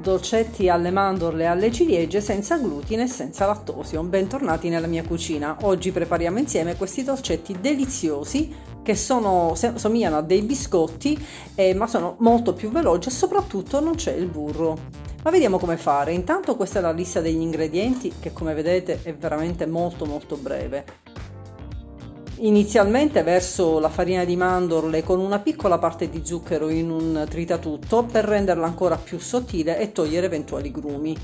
Dolcetti alle mandorle e alle ciliegie senza glutine e senza lattosio. Bentornati nella mia cucina. Oggi prepariamo insieme questi dolcetti deliziosi che somigliano a dei biscotti, ma sono molto più veloci e soprattutto non c'è il burro. Ma vediamo come fare. Intanto questa è la lista degli ingredienti che, come vedete, è veramente molto breve. Inizialmente verso la farina di mandorle con una piccola parte di zucchero in un tritatutto per renderla ancora più sottile e togliere eventuali grumi.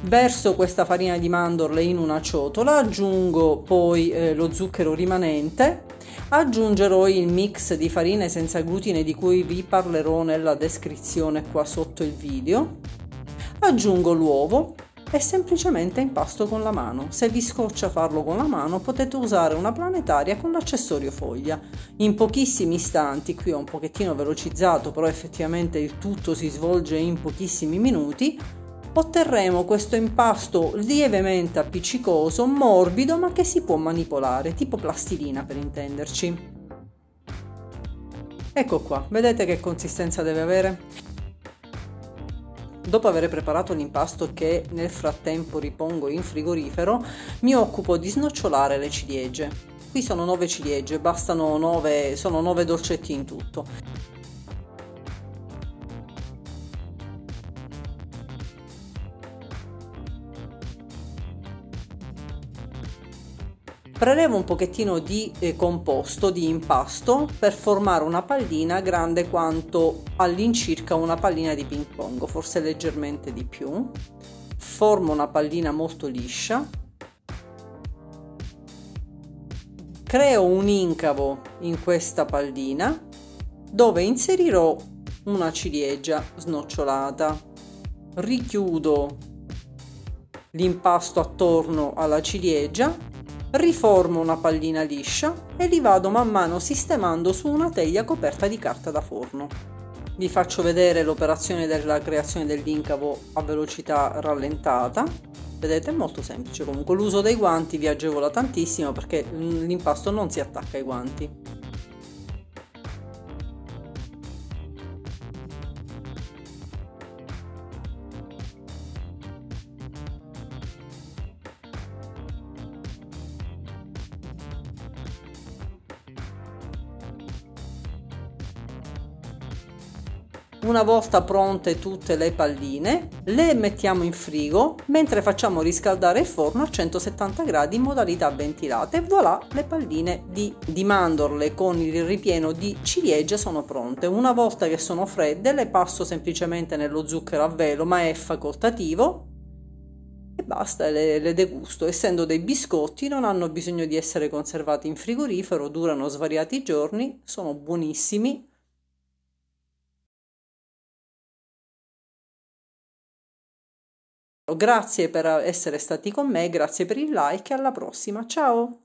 Verso questa farina di mandorle in una ciotola, aggiungo poi lo zucchero rimanente, aggiungerò il mix di farine senza glutine di cui vi parlerò nella descrizione qua sotto il video, aggiungo l'uovo e semplicemente impasto con la mano. Se vi scoccia farlo con la mano potete usare una planetaria con l'accessorio foglia. In pochissimi istanti, qui ho un pochettino velocizzato però effettivamente il tutto si svolge in pochissimi minuti, otterremo questo impasto lievemente appiccicoso, morbido, ma che si può manipolare, tipo plastilina per intenderci. Ecco qua, vedete che consistenza deve avere? Dopo aver preparato l'impasto, che nel frattempo ripongo in frigorifero, mi occupo di snocciolare le ciliegie. Qui sono 9 ciliegie, bastano 9, sono 9 dolcetti in tutto. Prelevo un pochettino di composto, di impasto, per formare una pallina grande quanto all'incirca una pallina di ping pong, forse leggermente di più. Formo una pallina molto liscia. Creo un incavo in questa pallina dove inserirò una ciliegia snocciolata. Richiudo l'impasto attorno alla ciliegia. Riformo una pallina liscia e li vado man mano sistemando su una teglia coperta di carta da forno. Vi faccio vedere l'operazione della creazione dell'incavo a velocità rallentata. Vedete, è molto semplice. Comunque l'uso dei guanti vi agevola tantissimo perché l'impasto non si attacca ai guanti. Una volta pronte tutte le palline, le mettiamo in frigo mentre facciamo riscaldare il forno a 170 gradi in modalità ventilata e voilà, le palline di mandorle con il ripieno di ciliegie sono pronte. Una volta che sono fredde le passo semplicemente nello zucchero a velo, ma è facoltativo, e basta, le degusto. Essendo dei biscotti non hanno bisogno di essere conservati in frigorifero, durano svariati giorni, sono buonissimi. Grazie per essere stati con me, grazie per il like e alla prossima, ciao!